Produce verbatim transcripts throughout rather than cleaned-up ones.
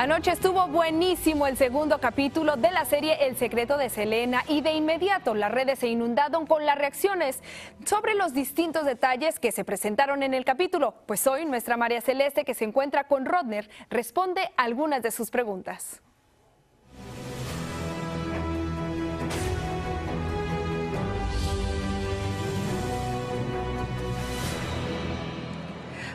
Anoche estuvo buenísimo el segundo capítulo de la serie El secreto de Selena y de inmediato las redes se inundaron con las reacciones sobre los distintos detalles que se presentaron en el capítulo. Pues hoy nuestra María Celeste, que se encuentra con Rodner, responde algunas de sus preguntas.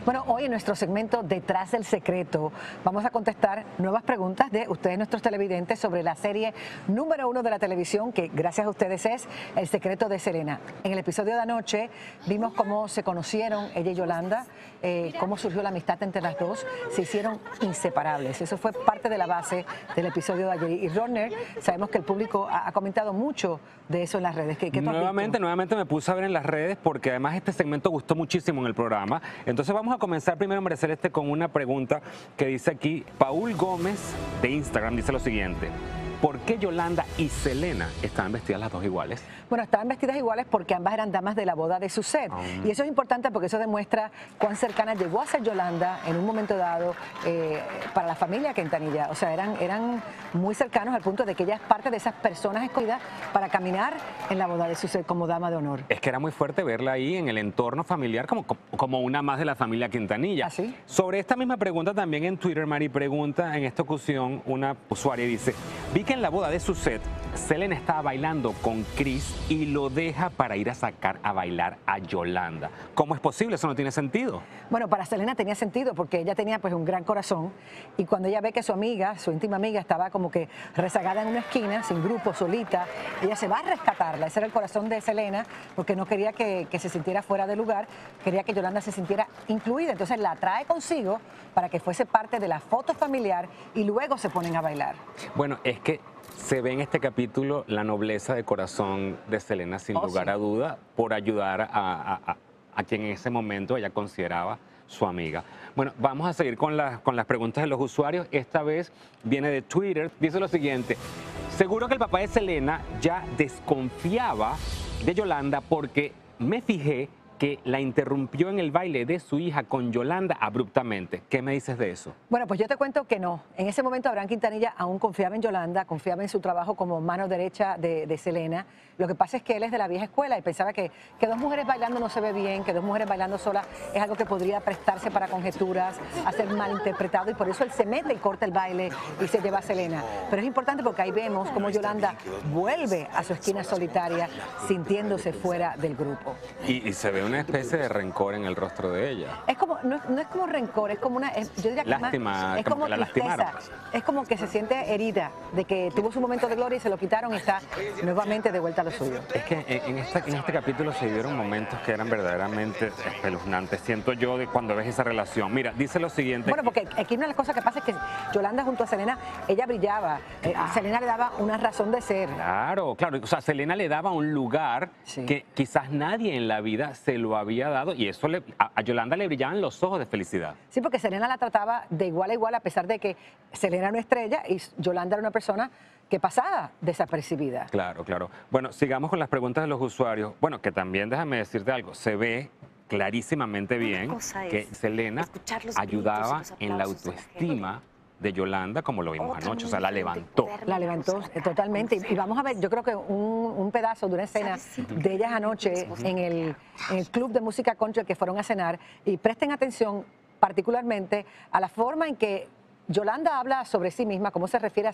Bueno, hoy en nuestro segmento Detrás del Secreto vamos a contestar nuevas preguntas de ustedes, nuestros televidentes, sobre la serie número uno de la televisión, que gracias a ustedes es El secreto de Selena. En el episodio de anoche vimos cómo se conocieron ella y Yolanda, eh, cómo surgió la amistad entre las dos, se hicieron inseparables. Eso fue parte de la base del episodio de ayer. Y Rodner, sabemos que el público ha, ha comentado mucho de eso en las redes. ¿Qué, qué nuevamente, nuevamente me puse a ver en las redes porque además este segmento gustó muchísimo en el programa. Entonces vamos a A comenzar primero, María Celeste, con una pregunta que dice aquí Paul Gómez de Instagram. Dice lo siguiente: ¿por qué Yolanda y Selena estaban vestidas las dos iguales? Bueno, estaban vestidas iguales porque ambas eran damas de la boda de Suzette. Oh. Y eso es importante porque eso demuestra cuán cercana llegó a ser Yolanda en un momento dado eh, para la familia Quintanilla. O sea, eran, eran muy cercanos al punto de que ella es parte de esas personas escogidas para caminar en la boda de Suzette como dama de honor. Es que era muy fuerte verla ahí en el entorno familiar como, como una más de la familia Quintanilla. ¿Ah, sí? Sobre esta misma pregunta también en Twitter, Mari pregunta en esta ocasión una usuaria y dice: vi que en la boda de Suzette, Selena estaba bailando con Chris y lo deja para ir a sacar a bailar a Yolanda. ¿Cómo es posible? Eso no tiene sentido. Bueno, para Selena tenía sentido porque ella tenía pues un gran corazón, y cuando ella ve que su amiga, su íntima amiga, estaba como que rezagada en una esquina, sin grupo, solita, ella se va a rescatarla. Ese era el corazón de Selena, porque no quería que, que se sintiera fuera de lugar, quería que Yolanda se sintiera incluida. Entonces la trae consigo para que fuese parte de la foto familiar y luego se ponen a bailar. Bueno, es que se ve en este capítulo la nobleza de corazón de Selena, sin oh, lugar sí. a duda, por ayudar a, a, a, a quien en ese momento ella consideraba su amiga. Bueno, vamos a seguir con, la, con las preguntas de los usuarios. Esta vez viene de Twitter. Dice lo siguiente: seguro que el papá de Selena ya desconfiaba de Yolanda porque me fijé que la interrumpió en el baile de su hija con Yolanda abruptamente. ¿Qué me dices de eso? Bueno, pues yo te cuento que no. En ese momento Abraham Quintanilla aún confiaba en Yolanda, confiaba en su trabajo como mano derecha de, de Selena. Lo que pasa es que él es de la vieja escuela y pensaba que, que dos mujeres bailando no se ve bien, que dos mujeres bailando solas es algo que podría prestarse para conjeturas, a ser malinterpretado, y por eso él se mete y corta el baile y se lleva a Selena. Pero es importante porque ahí vemos cómo Yolanda vuelve a su esquina solitaria sintiéndose fuera del grupo. Y, y se ve una especie de rencor en el rostro de ella. Es como, no, no es como rencor, es como una, es, yo diría que lástima, más, es como, como la tristeza, lastimaron. Es como que se siente herida de que tuvo su momento de gloria y se lo quitaron y está nuevamente de vuelta a lo suyo. Es que en, en, esta, en este capítulo se vieron momentos que eran verdaderamente espeluznantes, siento yo, de cuando ves esa relación. Mira, dice lo siguiente. Bueno, porque aquí una de las cosas que pasa es que Yolanda junto a Selena, ella brillaba, eh, ah. Selena le daba una razón de ser. Claro, claro, o sea, Selena le daba un lugar sí. que quizás nadie en la vida se lo había dado, y eso le, a, a Yolanda le brillaban los ojos de felicidad. Sí, porque Selena la trataba de igual a igual, a pesar de que Selena era una estrella y Yolanda era una persona que pasaba desapercibida. Claro, claro. Bueno, sigamos con las preguntas de los usuarios. Bueno, que también déjame decirte algo, se ve clarísimamente bien que Selena ayudaba en la autoestima de Yolanda, como lo vimos anoche, o sea, la levantó. La levantó totalmente. Y vamos a ver, yo creo que un, un pedazo de una escena de ellas anoche en el, en el club de música country que fueron a cenar, y presten atención particularmente a la forma en que Yolanda habla sobre sí misma, cómo se refiere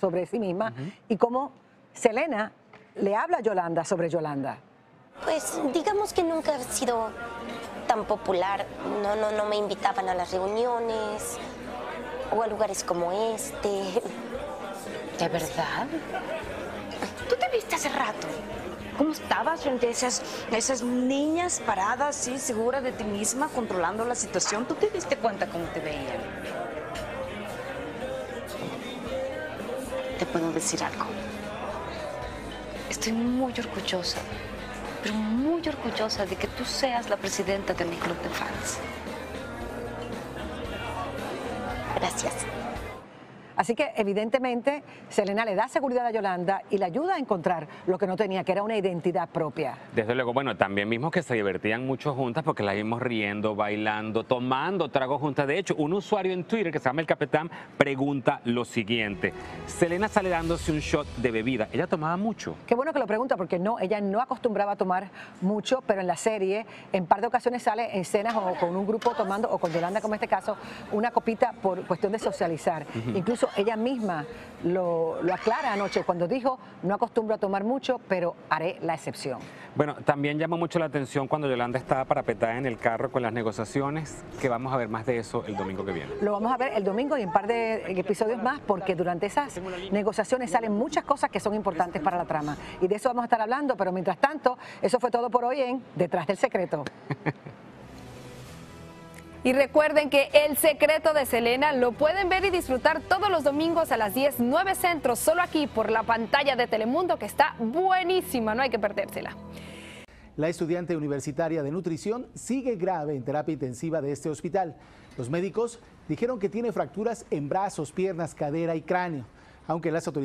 sobre sí misma, uh-huh. y cómo Selena le habla a Yolanda sobre Yolanda. Pues digamos que nunca he sido tan popular, no, no, no me invitaban a las reuniones o a lugares como este. ¿De verdad? ¿Tú te viste hace rato? ¿Cómo estabas frente a esas, esas niñas paradas, sí, segura de ti misma, controlando la situación? ¿Tú te diste cuenta cómo te veían? Te puedo decir algo. Estoy muy orgullosa, pero muy orgullosa de que tú seas la presidenta de mi club de fans. Gracias. Así que evidentemente Selena le da seguridad a Yolanda y le ayuda a encontrar lo que no tenía, que era una identidad propia. Desde luego, bueno, también vimos que se divertían mucho juntas porque las vimos riendo, bailando, tomando tragos juntas. De hecho, un usuario en Twitter que se llama El Capitán pregunta lo siguiente: Selena sale dándose un shot de bebida, ¿ella tomaba mucho? Qué bueno que lo pregunta, porque no, ella no acostumbraba a tomar mucho, pero en la serie en par de ocasiones sale en cenas o con un grupo tomando, o con Yolanda como en este caso, una copita por cuestión de socializar. Uh-huh. Incluso ella misma lo, lo aclara anoche cuando dijo: no acostumbro a tomar mucho, pero haré la excepción. Bueno, también llamó mucho la atención cuando Yolanda estaba parapetada en el carro con las negociaciones, que vamos a ver más de eso el domingo que viene. Lo vamos a ver el domingo y un par de episodios más, porque durante esas negociaciones salen muchas cosas que son importantes para la trama. Y de eso vamos a estar hablando, pero mientras tanto, eso fue todo por hoy en Detrás del Secreto. Y recuerden que El Secreto de Selena lo pueden ver y disfrutar todos los domingos a las diez, nueve centros, solo aquí por la pantalla de Telemundo, que está buenísima, no hay que perdérsela. La estudiante universitaria de nutrición sigue grave en terapia intensiva de este hospital. Los médicos dijeron que tiene fracturas en brazos, piernas, cadera y cráneo, aunque las autoridades